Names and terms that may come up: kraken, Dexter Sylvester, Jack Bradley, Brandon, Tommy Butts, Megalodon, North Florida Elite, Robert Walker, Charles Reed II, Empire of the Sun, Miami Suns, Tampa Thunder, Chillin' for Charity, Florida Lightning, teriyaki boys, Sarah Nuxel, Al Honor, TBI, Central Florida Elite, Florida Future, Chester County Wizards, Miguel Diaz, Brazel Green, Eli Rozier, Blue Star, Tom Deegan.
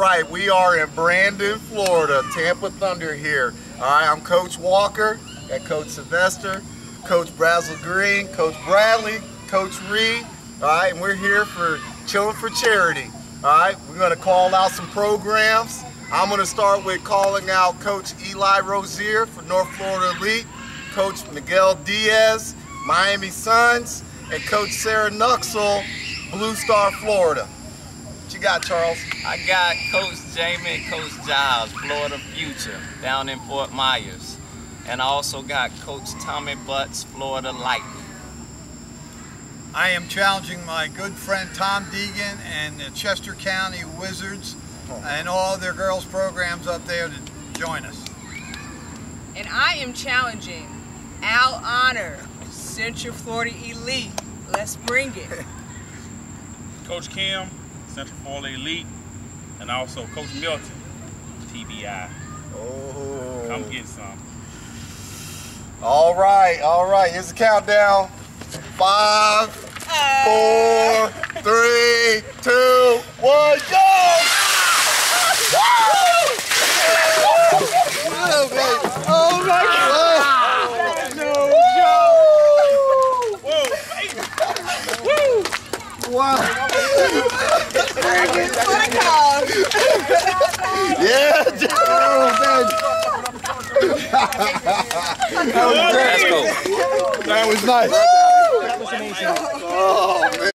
Right, we are in Brandon, Florida, Tampa Thunder here. All right, I'm Coach Walker, got Coach Sylvester, Coach Brazel Green, Coach Bradley, Coach Reed. All right, and we're here for Chillin' for Charity. All right, we're going to call out some programs. I'm going to start with calling out Coach Eli Rozier for North Florida Elite, Coach Miguel Diaz, Miami Suns, and Coach Sarah Nuxel, Blue Star, Florida. What you got, Charles? I got Coach Jamie and Coach Giles, Florida Future, down in Fort Myers. And I also got Coach Tommy Butts, Florida Lightning. I am challenging my good friend Tom Deegan and the Chester County Wizards and all their girls programs up there to join us. And I am challenging Al Honor, Central Florida Elite. Let's bring it. Coach Kim, Central Florida Elite, and also Coach Milton, TBI. Oh. Come get some. All right, here's the countdown. 5, 4, 3, 2, 1, go! Oh my God! No joke! Woo! Wow! Yeah, that was nice. That was amazing. Oh.